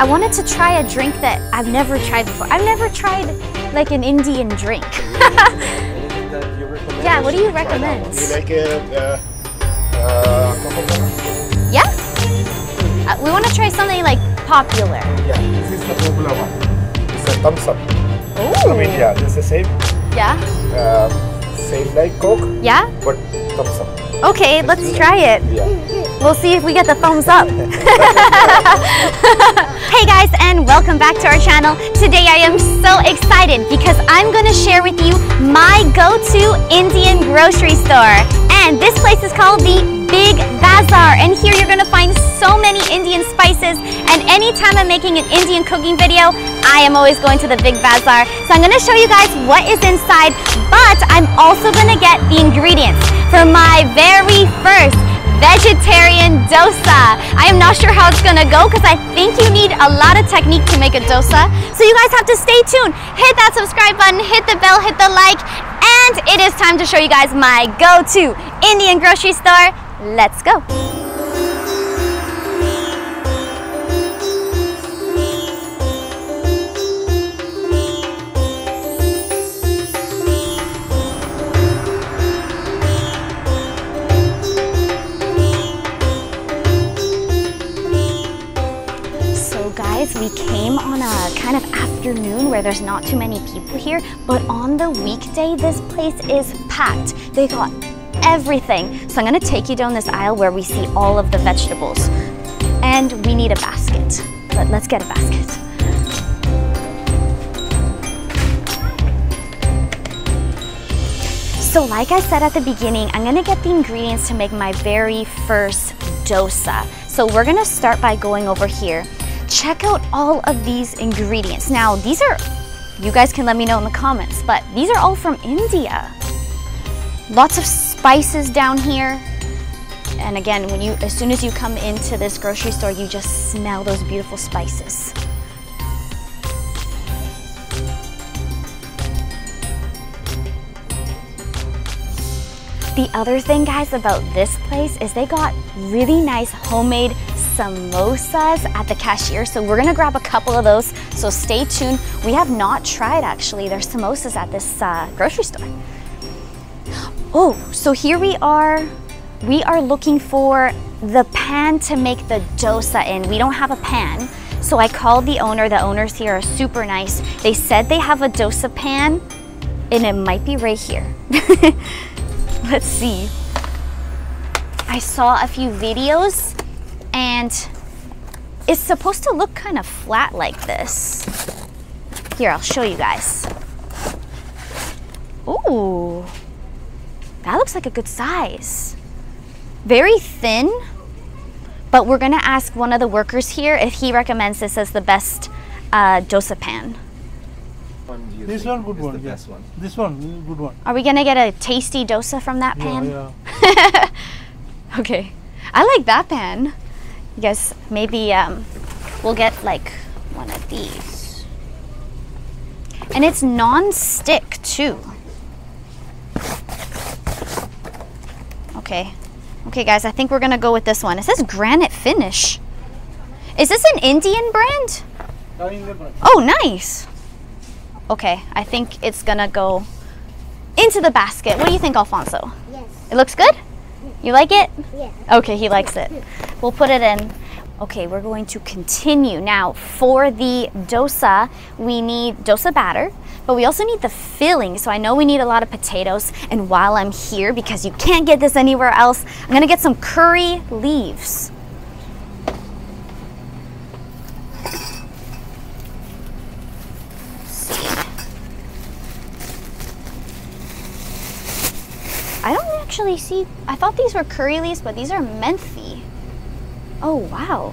I wanted to try a drink that I've never tried before. I've never tried like an Indian drink. Anything that you recommend? Yeah, what do you recommend? You like it? Coca-Cola? Yeah? We want to try something like popular. Yeah, this is the popular one. It's a Thumbs Up. Ooh. I mean, yeah, it's the same. Yeah? Same like Coke. Yeah? But Thumbs Up. Okay, let's try it. Yeah. We'll see if we get the thumbs up. Hey guys, and welcome back to our channel. Today I am so excited because I'm going to share with you my go-to Indian grocery store. And this place is called the Big Bazaar. And here you're going to find so many Indian spices. And anytime I'm making an Indian cooking video, I am always going to the Big Bazaar. So I'm going to show you guys what is inside, but I'm also going to get the ingredients for my very first vegetarian dosa. I am not sure how it's gonna go because I think you need a lot of technique to make a dosa. So you guys have to stay tuned. Hit that subscribe button, hit the bell, hit the like, and it is time to show you guys my go-to Indian grocery store. Let's go. We came on a kind of afternoon where there's not too many people here, but on the weekday, this place is packed. They got everything. So I'm gonna take you down this aisle where we see all of the vegetables. And we need a basket. But let's get a basket. So like I said at the beginning, I'm gonna get the ingredients to make my very first dosa. So we're gonna start by going over here. Check out all of these ingredients. Now, these are, you guys can let me know in the comments, but these are all from India. Lots of spices down here. And again, when you, as soon as you come into this grocery store, you just smell those beautiful spices. The other thing, guys, about this place is they got really nice homemade samosas at the cashier, so we're gonna grab a couple of those, so stay tuned. We have not tried, actually, their samosas at this grocery store. Oh, so here we are looking for the pan to make the dosa in. We don't have a pan, so I called the owner. The owners here are super nice. They said they have a dosa pan, and it might be right here. Let's see. I saw a few videos, and it's supposed to look kind of flat like this. Here, I'll show you guys. Ooh, that looks like a good size. Very thin, but we're gonna ask one of the workers here if he recommends this as the best dosa pan. This one, good one, yes. Yeah. This one, good one. Are we gonna get a tasty dosa from that pan? Yeah, yeah. Okay, I like that pan. You guys, maybe we'll get like one of these. And it's non-stick too. Okay. Okay guys, I think we're gonna go with this one. It says granite finish. Is this an Indian brand? Oh, nice. Okay, I think it's gonna go into the basket. What do you think, Alfonso? Yes. It looks good? You like it? Yeah. Okay, he likes it. We'll put it in. Okay, we're going to continue. Now, for the dosa, we need dosa batter, but we also need the filling. So I know we need a lot of potatoes. And while I'm here, because you can't get this anywhere else, I'm gonna get some curry leaves. I don't actually see, I thought these were curry leaves, but these are menthi. Oh, wow.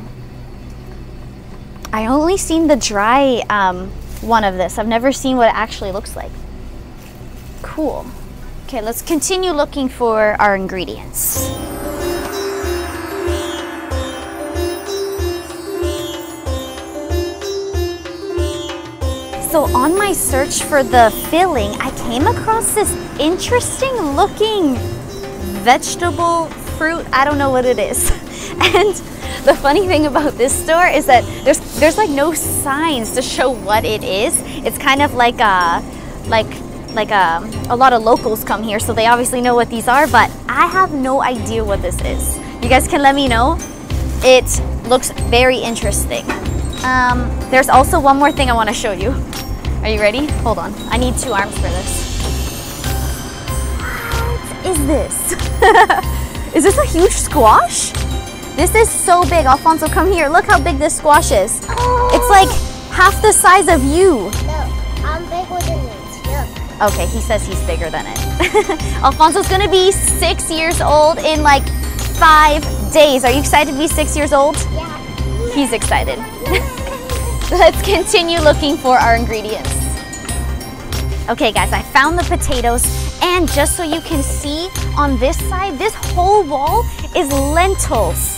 I only seen the dry one of this. I've never seen what it actually looks like. Cool. Okay, let's continue looking for our ingredients. So on my search for the filling, I came across this interesting looking vegetable fruit. I don't know what it is. And the funny thing about this store is that there's There's like no signs to show what it is. It's kind of like a lot of locals come here, so they obviously know what these are, but I have no idea what this is. You guys can let me know. It looks very interesting. There's also one more thing I want to show you. Are you ready? Hold on. I need two arms for this. What is this? Is this a huge squash? This is so big. Alfonso, come here. Look how big this squash is. Oh. It's like half the size of you. No, I'm bigger than you. Okay, he says he's bigger than it. Alfonso's gonna be 6 years old in like 5 days. Are you excited to be 6 years old? Yeah. He's excited. Let's continue looking for our ingredients. Okay guys, I found the potatoes, and just so you can see on this side, this whole wall is lentils.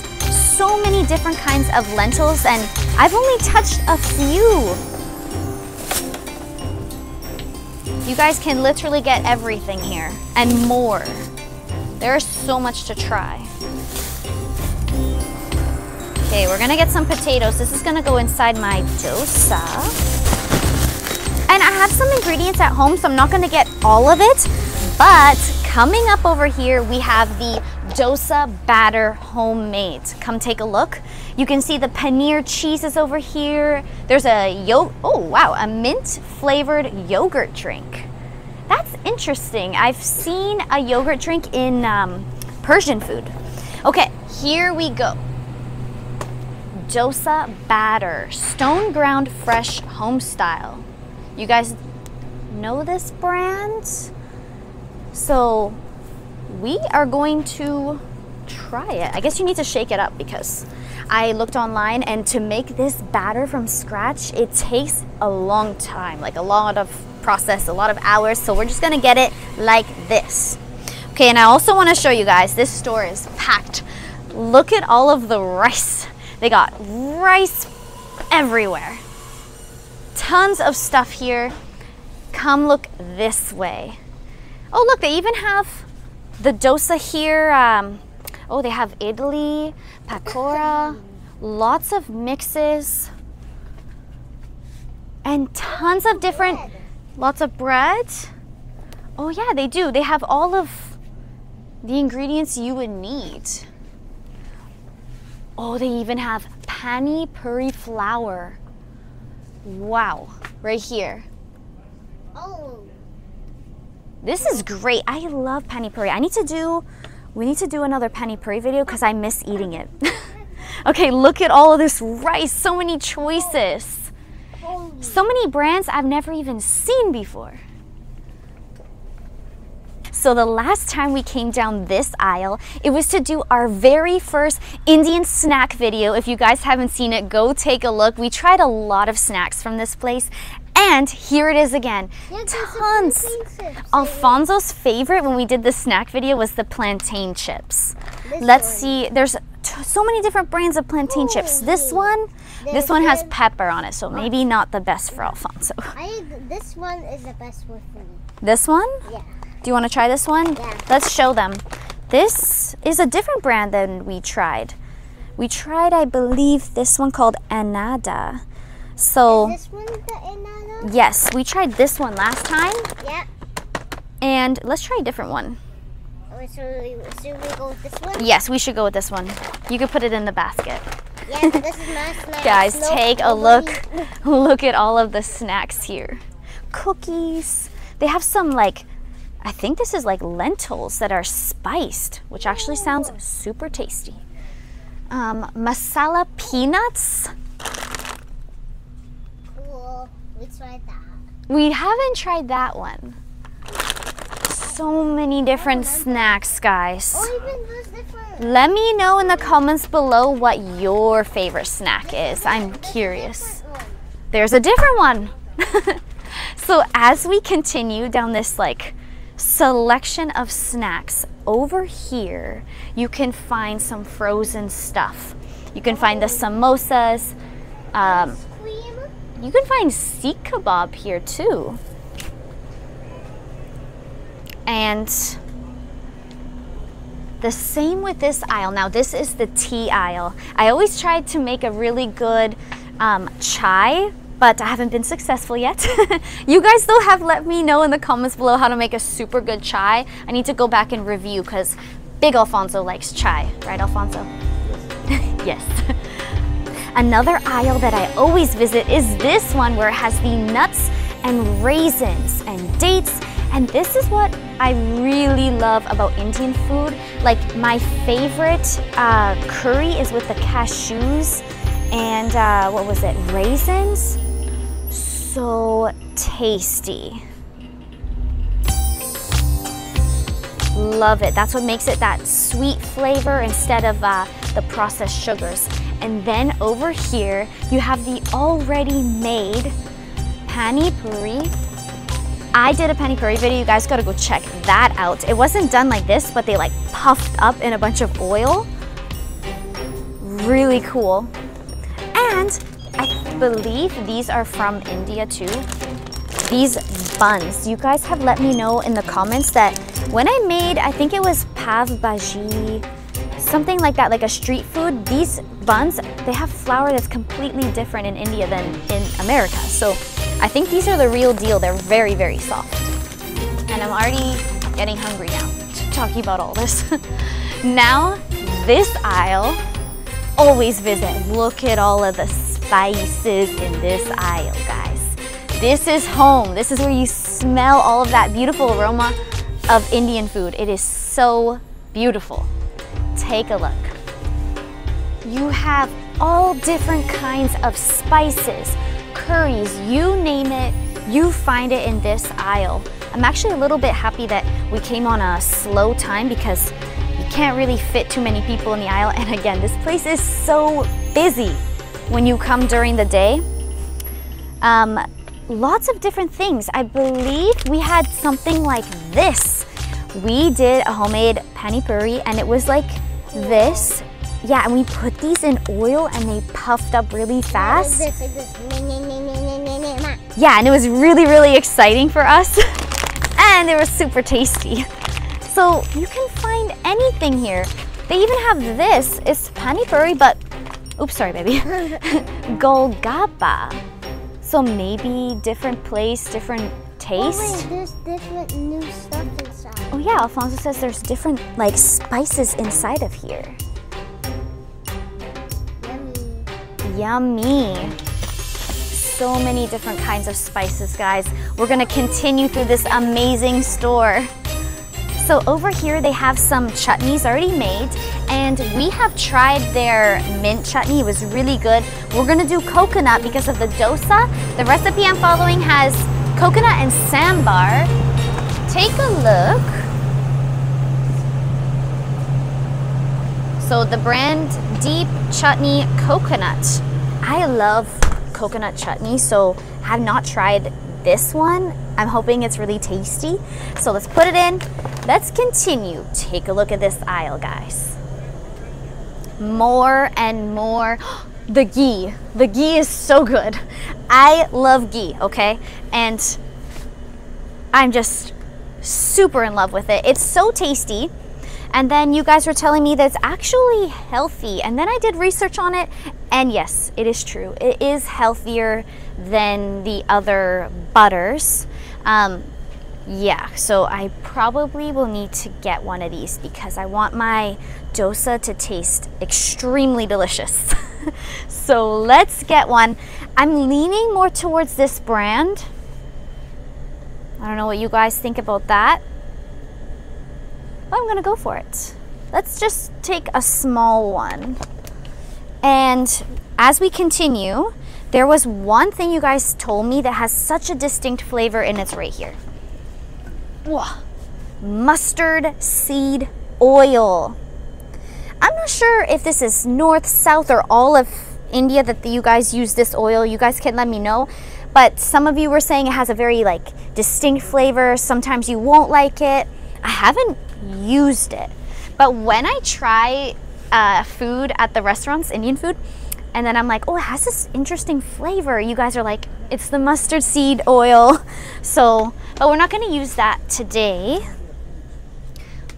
So many different kinds of lentils, and I've only touched a few. You guys can literally get everything here and more. There is so much to try. Okay, we're gonna get some potatoes. This is gonna go inside my dosa. And I have some ingredients at home, so I'm not gonna get all of it, but coming up over here, we have the dosa batter homemade. Come take a look. You can see the paneer cheese is over here. There's a a mint flavored yogurt drink. That's interesting. I've seen a yogurt drink in Persian food. Okay, here we go. Dosa batter, stone ground fresh home style. You guys know this brand? So we are going to try it. I guess you need to shake it up because I looked online, and to make this batter from scratch, it takes a long time, like a lot of process, a lot of hours. So we're just gonna get it like this. Okay, and I also wanna show you guys, this store is packed. Look at all of the rice. They got rice everywhere. Tons of stuff here. Come look this way. Oh look, they even have the dosa here. They have idli, pakora, lots of mixes, and tons of different, lots of bread. Oh yeah, they do. They have all of the ingredients you would need. Oh, they even have pani puri flour. Wow, right here. Oh. This is great. I love pani puri. We need to do another pani puri video because I miss eating it. Okay, look at all of this rice. So many choices. So many brands I've never even seen before. So the last time we came down this aisle, it was to do our very first Indian snack video. If you guys haven't seen it, go take a look. We tried a lot of snacks from this place. And here it is again, tons. Alfonso's favorite when we did the snack video was the plantain chips. Let's see, there's so many different brands of plantain chips. This one has pepper on it, so maybe not the best for Alfonso. This one is the best one for me. This one? Yeah. Do you want to try this one? Yeah. Let's show them. This is a different brand than we tried. We tried, I believe, this one called Aanadaa. So, is this one the Aanadaa? Yes, we tried this one last time. Yeah. And let's try a different one. Should we go with this one? Yes, we should go with this one. You could put it in the basket. Yeah, this is my snack. Guys, take a look. Look at all of the snacks here. Cookies. They have some like, I think this is like lentils that are spiced, which actually sounds super tasty. Masala peanuts. We haven't tried that one. So many different snacks, guys. Let me know in the comments below what your favorite snack is. I'm curious. There's a different one. So as we continue down this like selection of snacks, over here you can find some frozen stuff. You can find the samosas. You can find Sikh kebab here too. And the same with this aisle. Now this is the tea aisle. I always try to make a really good chai, but I haven't been successful yet. You guys though have let me know in the comments below how to make a super good chai. I need to go back and review because Big Alfonso likes chai. Right, Alfonso? Yes. Yes. Another aisle that I always visit is this one where it has the nuts and raisins and dates. And this is what I really love about Indian food. Like my favorite curry is with the cashews and what was it, raisins? So tasty. Love it. That's what makes it that sweet flavor instead of the processed sugars. And then over here, you have the already made pani puri. I did a pani puri video. You guys gotta go check that out. It wasn't done like this, but they like puffed up in a bunch of oil. Really cool. And I believe these are from India too. These buns. You guys have let me know in the comments that when I made, I think it was pav bhaji, something like that, like a street food. These buns, they have flour that's completely different in India than in America. So I think these are the real deal. They're very, very soft. And I'm already getting hungry now, talking about all this. Now, this aisle, always visit. Look at all of the spices in this aisle, guys. This is home. This is where you smell all of that beautiful aroma of Indian food. It is so beautiful. Take a look. You have all different kinds of spices, curries, you name it, you find it in this aisle. I'm actually a little bit happy that we came on a slow time because you can't really fit too many people in the aisle. And again, this place is so busy when you come during the day. Lots of different things. I believe we had something like this. We did a homemade pani puri and it was like this. Yeah, and we put these in oil and they puffed up really fast. Yeah, and it was really, really exciting for us. And it was super tasty. So you can find anything here. They even have this. It's pani puri, but, oops, sorry, baby. Golgappa. So maybe different place, different taste. Oh wait, there's different new stuff inside. Oh yeah, Alfonso says there's different like spices inside of here. Yummy. Yummy. So many different kinds of spices, guys. We're gonna continue through this amazing store. So over here they have some chutneys already made and we have tried their mint chutney. It was really good. We're gonna do coconut because of the dosa. The recipe I'm following has coconut and sambar. Take a look. So the brand Deep Chutney Coconut. I love coconut chutney, so I have not tried this one. I'm hoping it's really tasty. So let's put it in. Let's continue. Take a look at this aisle, guys. More and more. The ghee. The ghee is so good. I love ghee, okay? And I'm just super in love with it. It's so tasty. And then you guys were telling me that it's actually healthy. And then I did research on it. And yes, it is true. It is healthier than the other butters. Yeah, so I probably will need to get one of these because I want my dosa to taste extremely delicious. So let's get one. I'm leaning more towards this brand. I don't know what you guys think about that. But I'm gonna go for it. Let's just take a small one. And as we continue, there was one thing you guys told me that has such a distinct flavor and it's right here. Whoa. Mustard seed oil. I'm not sure if this is north, south, or all of India that you guys use this oil. You guys can let me know. But some of you were saying it has a very like distinct flavor. Sometimes you won't like it. I haven't used it. But when I try food at the restaurants, Indian food, and then I'm like, oh, it has this interesting flavor. You guys are like, it's the mustard seed oil. So, but we're not gonna use that today.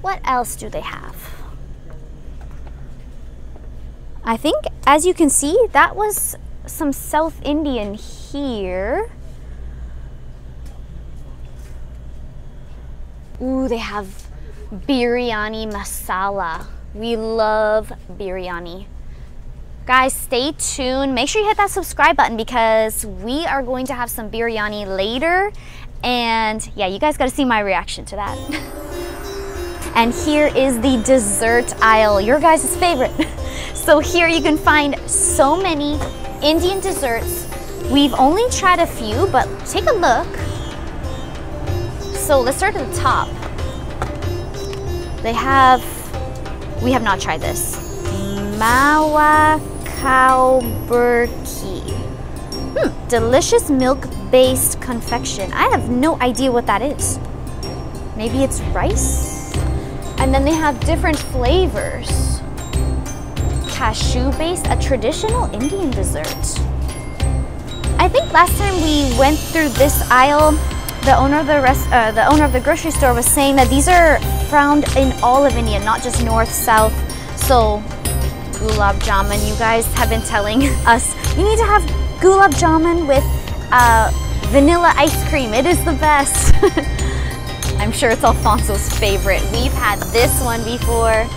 What else do they have? I think, as you can see, that was some South Indian here. Ooh, they have biryani masala. We love biryani. Guys, stay tuned. Make sure you hit that subscribe button because we are going to have some biryani later. And yeah, you guys got to see my reaction to that. And here is the dessert aisle, your guys' favorite. So here you can find so many Indian desserts. We've only tried a few, but take a look. So let's start at the top. We have not tried this. Mawa Kau Burki. Delicious milk-based confection. I have no idea what that is. Maybe it's rice? And then they have different flavors. Cashew-based, a traditional Indian dessert. I think last time we went through this aisle, the owner of the grocery store was saying that these are found in all of India, not just north, south. So gulab jamun, you guys have been telling us you need to have gulab jamun with vanilla ice cream. It is the best. I'm sure it's Alfonso's favorite. We've had this one before.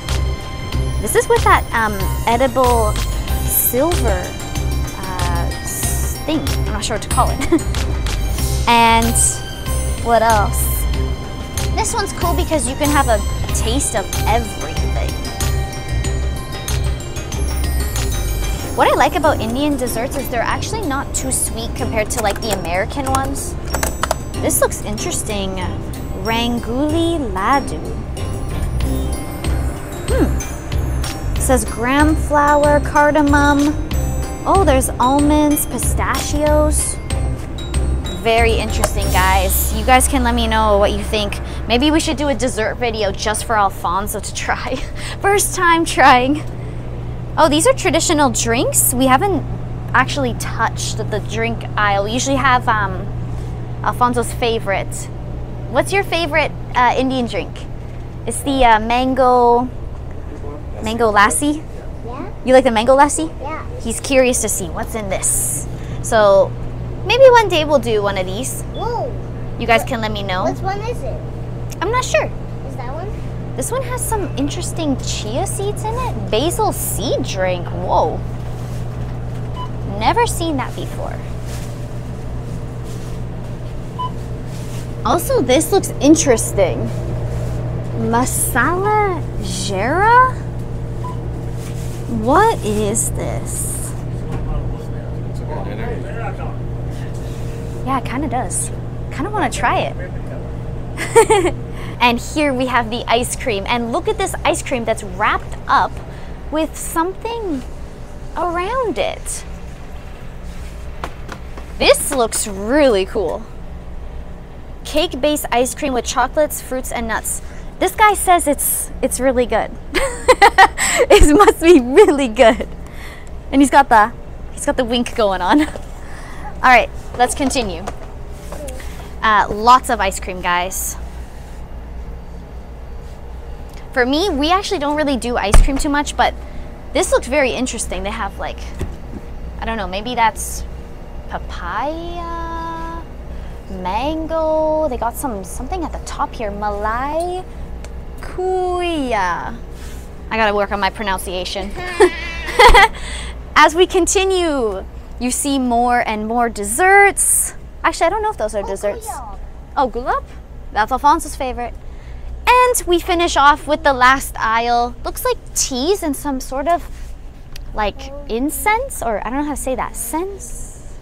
This is with that edible silver thing. I'm not sure what to call it. And what else? This one's cool because you can have a taste of everything. What I like about Indian desserts is they're actually not too sweet compared to like the American ones. This looks interesting. Rangoli Ladoo. It says gram flour, cardamom. Oh, there's almonds, pistachios. Very interesting, guys. You guys can let me know what you think. Maybe we should do a dessert video just for Alfonso to try. First time trying. Oh, these are traditional drinks. We haven't actually touched the drink aisle. We usually have Alfonso's favorite. What's your favorite Indian drink? It's the mango lassi? Yeah. You like the mango lassi? Yeah. He's curious to see what's in this. So maybe one day we'll do one of these. Whoa. You guys can let me know. Which one is it? I'm not sure. Is that one? This one has some interesting chia seeds in it. Basil seed drink. Whoa. Never seen that before. Also, this looks interesting. Masala jeera? What is this? Yeah, it kind of does. Kind of want to try it. And here we have the ice cream. And look at this ice cream that's wrapped up with something around it. This looks really cool. Cake-based ice cream with chocolates, fruits, and nuts. This guy says it's really good. It must be really good. And he's got the wink going on. All right, let's continue. Lots of ice cream, guys. For me, we actually don't really do ice cream too much, but this looks very interesting. They have like, I don't know, maybe that's papaya, mango. They got something at the top here, malai kuya. I gotta work on my pronunciation. As we continue, you see more and more desserts. Actually, I don't know if those are desserts. Oh, gulab? That's Alfonso's favorite. And we finish off with the last aisle. Looks like teas and some sort of like incense, or I don't know how to say that, scents.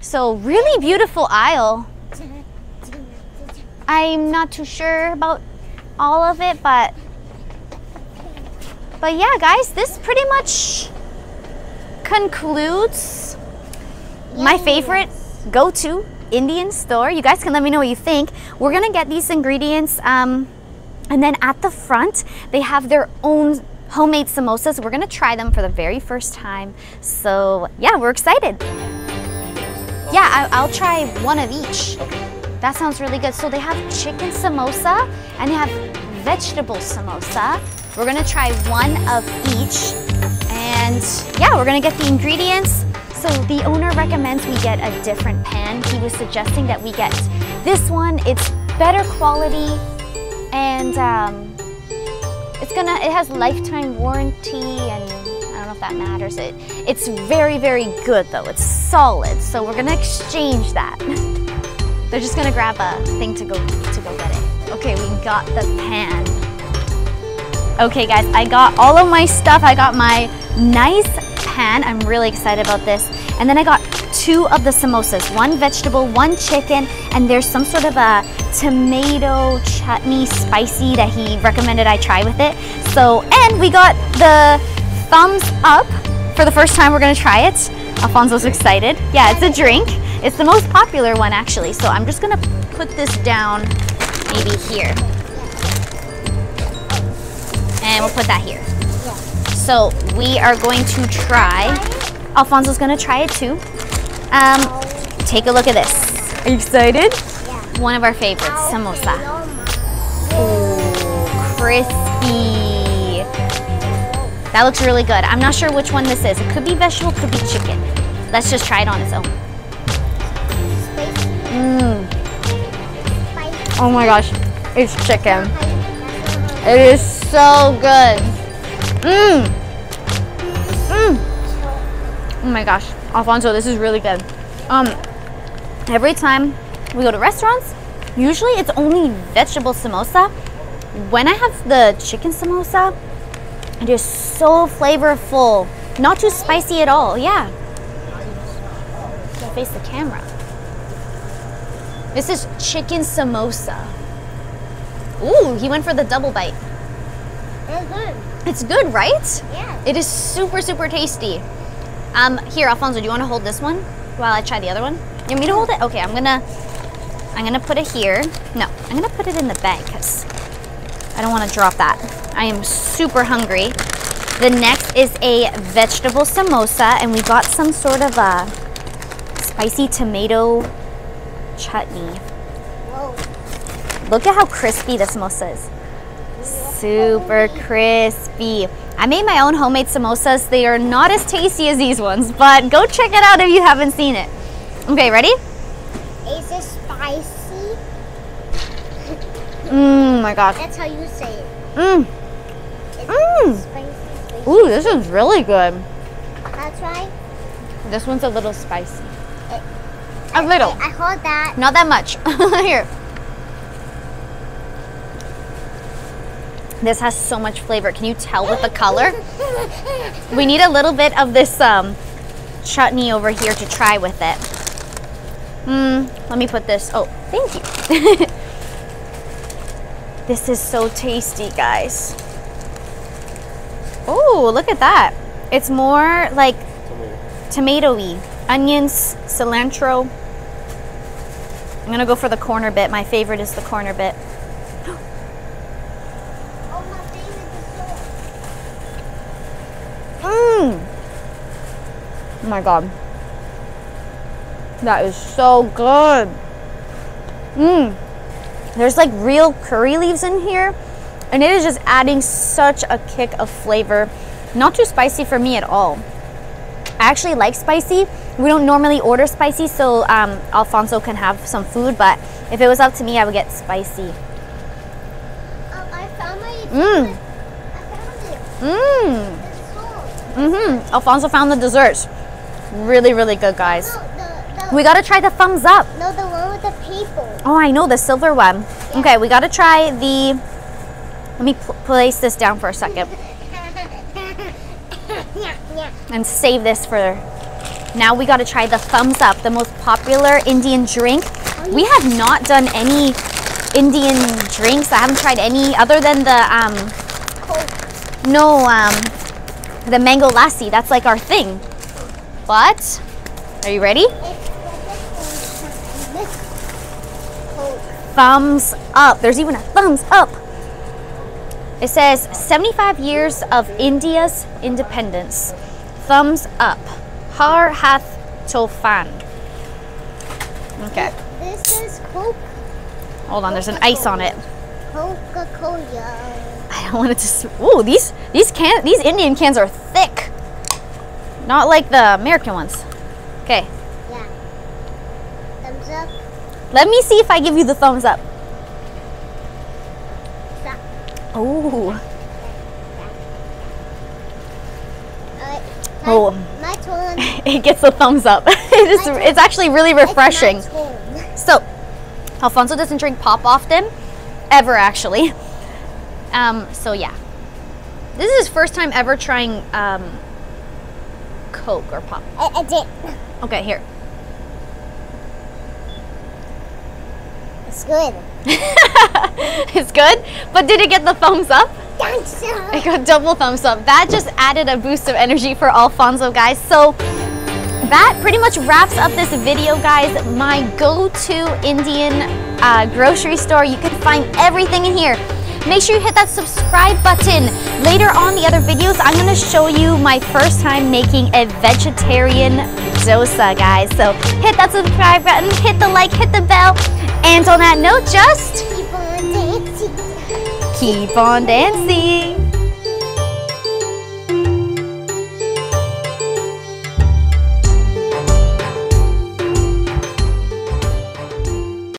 So really beautiful aisle. I'm not too sure about all of it, but yeah, guys, this pretty much concludes my favorite go-to Indian store. You guys can let me know what you think. We're gonna get these ingredients and then at the front they have their own homemade samosas. We're gonna try them for the very first time. So yeah, we're excited. Yeah, I'll try one of each. That sounds really good. So they have chicken samosa and they have vegetable samosa. We're gonna try one of each. And yeah, we're gonna get the ingredients. So the owner recommends we get a different pan. He was suggesting that we get this one. It's better quality and it has lifetime warranty, and I don't know if that matters. It's very, very good though. It's solid. So we're gonna exchange that. They're just gonna grab a thing to go get it. Okay, we got the pan. Okay guys, I got all of my stuff. I got my nice pan. I'm really excited about this. And then I got two of the samosas, one vegetable, one chicken, and there's some sort of a tomato chutney spicy that he recommended I try with it. So, and we got the thumbs up for the first time. We're gonna try it. Alfonso's excited. Yeah, it's a drink. It's the most popular one actually. So I'm just gonna put this down maybe here. And we'll put that here. So we are going to try. Alfonso's gonna try it too. Take a look at this. Are you excited? Yeah. One of our favorites, samosa. Oh, crispy. That looks really good. I'm not sure which one this is. It could be vegetable, could be chicken. Let's just try it on its own. Oh my gosh, it's chicken. It is so good. Oh my gosh, Alfonso, this is really good. Every time we go to restaurants, usually it's only vegetable samosa. When I have the chicken samosa, it is so flavorful. Not too spicy at all, yeah. Don't face the camera. This is chicken samosa. Ooh, he went for the double bite. It's good. It's good, right? Yeah. It is super, super tasty. Here, Alfonso, do you want to hold this one while I try the other one? You want me to hold it? Okay, I'm gonna put it here. No, I'm gonna put it in the bag because I don't want to drop that. I am super hungry. The next is a vegetable samosa, and we got some sort of a spicy tomato chutney. Whoa. Look at how crispy this samosa is. Super crispy. I made my own homemade samosas. They are not as tasty as these ones, but go check it out if you haven't seen it. Okay, ready? Is it spicy? Oh my gosh. That's how you say it. Spicy. Ooh, this is really good. That's right. This one's a little spicy. A little. I hold that. Not that much. Here. This has so much flavor. Can you tell with the color? We need a little bit of this chutney over here to try with it. Let me put this. Oh, thank you. This is so tasty, guys. Oh, look at that. It's more like tomatoey. Onions, cilantro. I'm gonna go for the corner bit. My favorite is the corner bit. Oh my god, that is so good. There's like real curry leaves in here, and it is just adding such a kick of flavor. Not too spicy for me at all. I actually like spicy. We don't normally order spicy, so Alfonso can have some food, but if it was up to me, I would get spicy. I found my Alfonso found the desserts. Really, really good, guys. No, we gotta try the thumbs up. No, the one with the people. Oh, I know, the silver one. Yeah. Okay, we gotta try the... Let me place this down for a second. And save this for... Now we gotta try the thumbs up, the most popular Indian drink. We have not done any Indian drinks. I haven't tried any other than the... the mango lassi. That's like our thing. But, are you ready? Thumbs up. There's even a thumbs up. It says 75 years of India's independence. Thumbs up. Har hath tofan. Okay. This is Coke. Hold on, there's an ice on it. Coca-Cola. I don't want it to. Ooh, these Indian cans are thick. Not like the American ones. Okay. Yeah. Thumbs up. Let me see if I give you the thumbs up. Stop. Oh. Oh. My turn. It gets a thumbs up. It's actually really refreshing. So, Alfonso doesn't drink pop often, ever actually. So yeah, this is his first time ever trying Coke or pop. I did. Okay, here. It's good. It's good, but did it get the thumbs up? I got double thumbs up. That just added a boost of energy for Alfonso, guys. So that pretty much wraps up this video, guys. My go-to Indian grocery store. You can find everything in here. Make sure you hit that subscribe button. Later on in the other videos, I'm going to show you my first time making a vegetarian dosa, guys. So hit that subscribe button, hit the like, hit the bell. And on that note, just... keep on dancing.